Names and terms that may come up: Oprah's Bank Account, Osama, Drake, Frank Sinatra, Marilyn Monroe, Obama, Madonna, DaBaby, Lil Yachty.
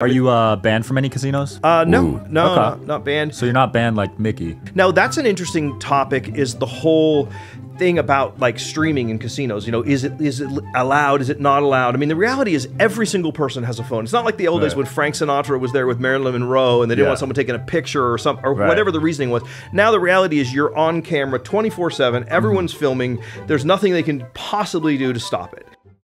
Are you banned from any casinos? No, not banned. So you're not banned like Mickey. Now, that's an interesting topic, is the whole thing about like streaming in casinos. You know, is it allowed? Is it not allowed? I mean, the reality is every single person has a phone. It's not like the old days when Frank Sinatra was there with Marilyn Monroe and they didn't want someone taking a picture or something, or whatever the reasoning was. Now the reality is you're on camera 24/7, everyone's filming, there's nothing they can possibly do to stop it.